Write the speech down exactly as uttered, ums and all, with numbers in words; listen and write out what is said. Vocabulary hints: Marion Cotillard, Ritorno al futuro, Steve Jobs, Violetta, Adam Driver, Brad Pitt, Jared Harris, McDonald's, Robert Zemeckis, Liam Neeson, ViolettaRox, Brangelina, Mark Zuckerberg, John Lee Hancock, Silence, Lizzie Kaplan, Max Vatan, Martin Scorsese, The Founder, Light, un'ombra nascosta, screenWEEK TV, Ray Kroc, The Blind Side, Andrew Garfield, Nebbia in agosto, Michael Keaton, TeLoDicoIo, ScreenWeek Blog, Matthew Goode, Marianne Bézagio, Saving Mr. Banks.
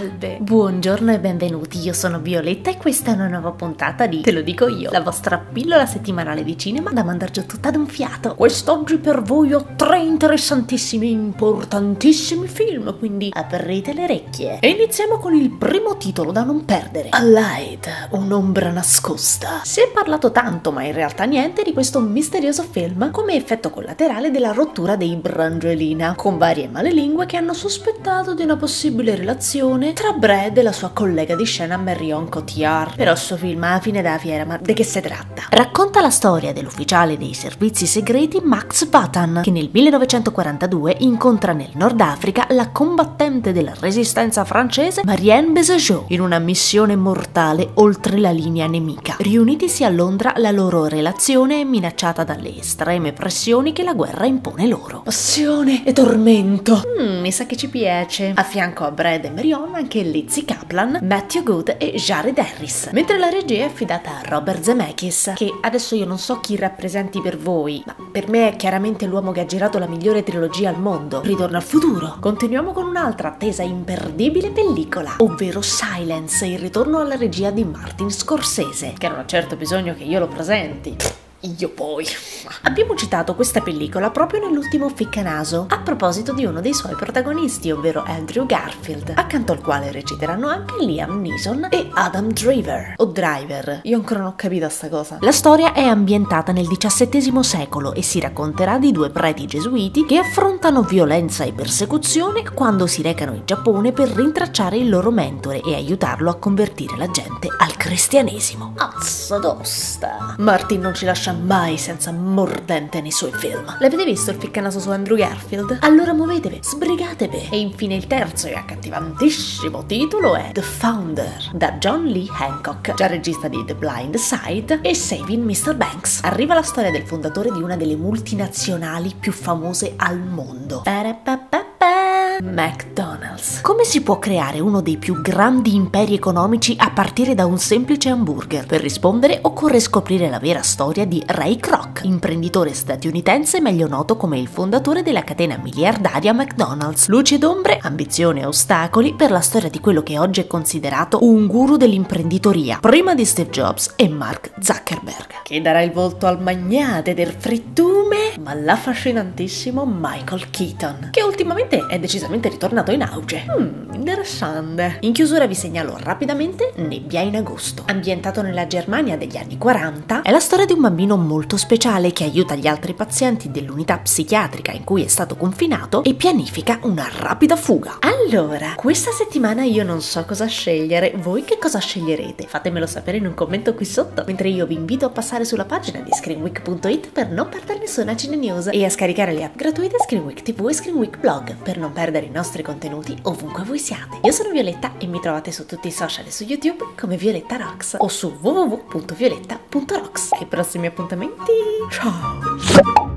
Salve! Buongiorno e benvenuti, io sono Violetta e questa è una nuova puntata di Te lo dico io, la vostra pillola settimanale di cinema da mandar giù tutta ad un fiato. Quest'oggi per voi ho tre interessantissimi e importantissimi film, quindi aprite le orecchie. E iniziamo con il primo titolo da non perdere, Light, un'ombra nascosta. Si è parlato tanto, ma in realtà niente, di questo misterioso film come effetto collaterale della rottura dei Brangelina, con varie malelingue che hanno sospettato di una possibile relazione tra Brad e la sua collega di scena Marion Cotillard. Però sto film alla fine della fiera, ma di che si tratta? Racconta la storia dell'ufficiale dei servizi segreti Max Vatan, che nel millenovecentoquarantadue incontra nel Nord Africa la combattente della resistenza francese Marianne Bézagio in una missione mortale oltre la linea nemica. Riunitisi a Londra, la loro relazione è minacciata dalle estreme pressioni che la guerra impone loro. Passione e tormento. Mm, mi sa che ci piace. A fianco a Brad e Marion anche Lizzie Kaplan, Matthew Goode e Jared Harris, mentre la regia è affidata a Robert Zemeckis, che adesso io non so chi rappresenti per voi, ma per me è chiaramente l'uomo che ha girato la migliore trilogia al mondo, Ritorno al futuro. Continuiamo con un'altra attesa imperdibile pellicola, ovvero Silence, il ritorno alla regia di Martin Scorsese, che non ha certo bisogno che io lo presenti. Io poi. Abbiamo citato questa pellicola proprio nell'ultimo Ficcanaso, a proposito di uno dei suoi protagonisti, ovvero Andrew Garfield, accanto al quale reciteranno anche Liam Neeson e Adam Driver. O Driver, io ancora non ho capito sta cosa. La storia è ambientata nel diciassettesimo secolo e si racconterà di due preti gesuiti che affrontano violenza e persecuzione quando si recano in Giappone per rintracciare il loro mentore e aiutarlo a convertire la gente al cristianesimo. Azza tosta! Martin non ci lascia mai senza mordente nei suoi film. L'avete visto il ficcanaso su Andrew Garfield? Allora muovetevi, sbrigatevi! E infine il terzo e accattivantissimo titolo è The Founder, da John Lee Hancock, già regista di The Blind Side e Saving mister Banks. Arriva la storia del fondatore di una delle multinazionali più famose al mondo, McDonald's. Come si può creare uno dei più grandi imperi economici a partire da un semplice hamburger? Per rispondere occorre scoprire la vera storia di Ray Kroc, imprenditore statunitense meglio noto come il fondatore della catena miliardaria McDonald's. Luci ed ombre, ambizione e ostacoli per la storia di quello che oggi è considerato un guru dell'imprenditoria, prima di Steve Jobs e Mark Zuckerberg, che darà il volto al magnate del frittume, ma l'affascinantissimo Michael Keaton, che ultimamente è deciso ritornato in auge. Mmm, interessante. In chiusura vi segnalo rapidamente Nebbia in agosto. Ambientato nella Germania degli anni quaranta, è la storia di un bambino molto speciale che aiuta gli altri pazienti dell'unità psichiatrica in cui è stato confinato e pianifica una rapida fuga. Allora, questa settimana io non so cosa scegliere, voi che cosa sceglierete? Fatemelo sapere in un commento qui sotto, mentre io vi invito a passare sulla pagina di screen week punto it per non perdere nessuna Cine News e a scaricare le app gratuite ScreenWeek tivù e ScreenWeek Blog per non perdere i nostri contenuti ovunque voi siate. Io sono Violetta e mi trovate su tutti i social e su YouTube come ViolettaRox o su w w w punto violetta punto rox. Ai prossimi appuntamenti, ciao!